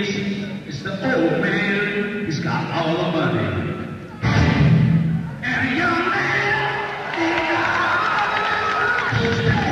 is the old man, he's got all the money. And a young man, he's got all the money.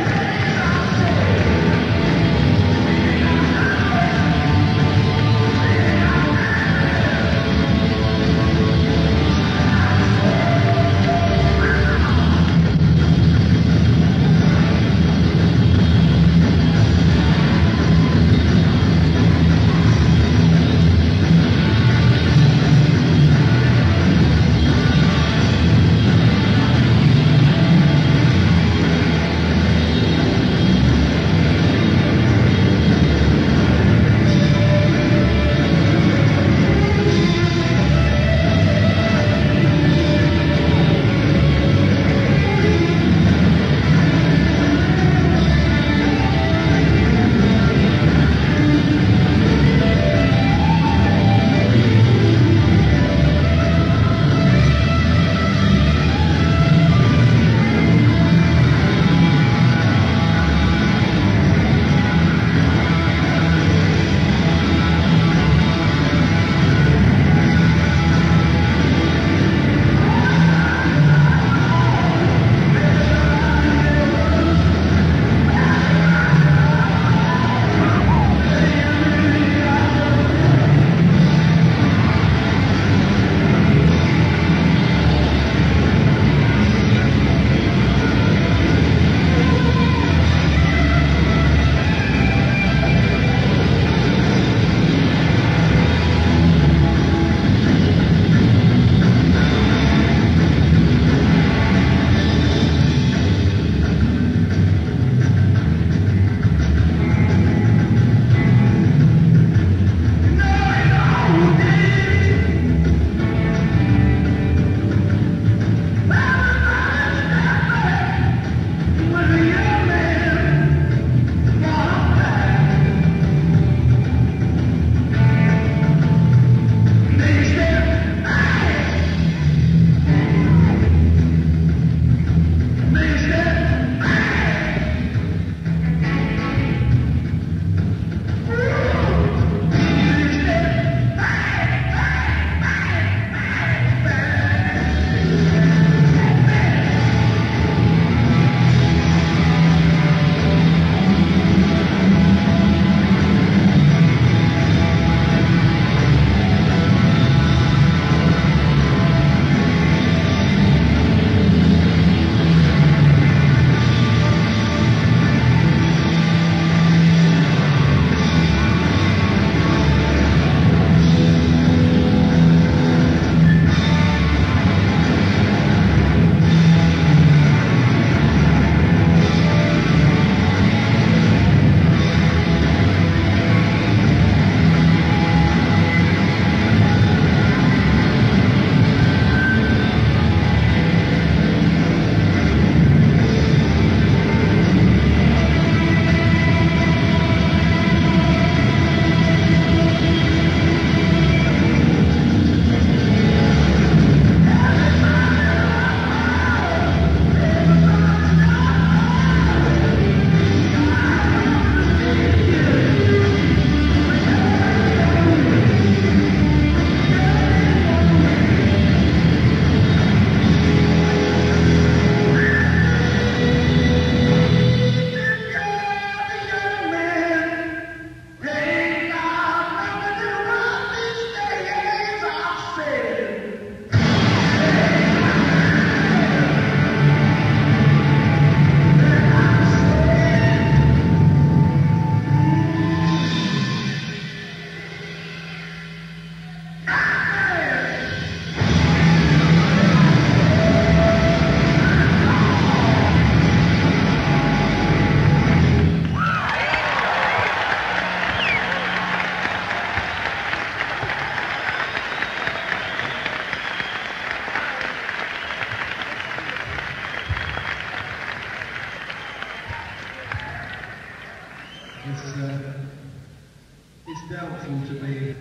It's doubtful to me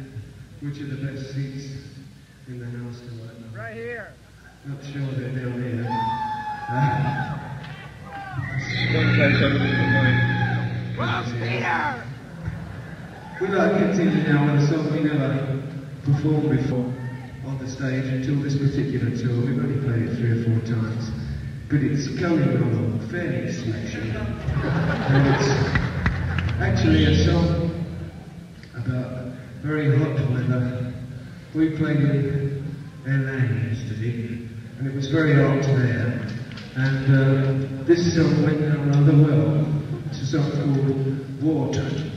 which are the best seats in the house tonight. Right here. Not sure they're down here. One place I really like. Well, Peter! Will I continue now with a song we never performed before on the stage until this particular tour? We've only played it 3 or 4 times, but it's going along fairly smashing. And it's actually a song about very hot weather. We played in LA yesterday, and it was very hot there. And this song went down rather well. It's a song called Water.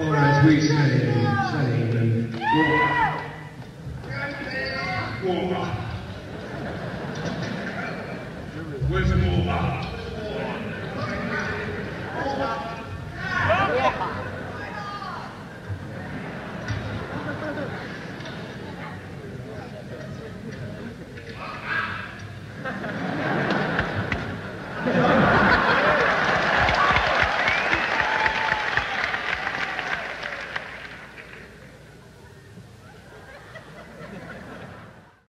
Or as we say, water. Water.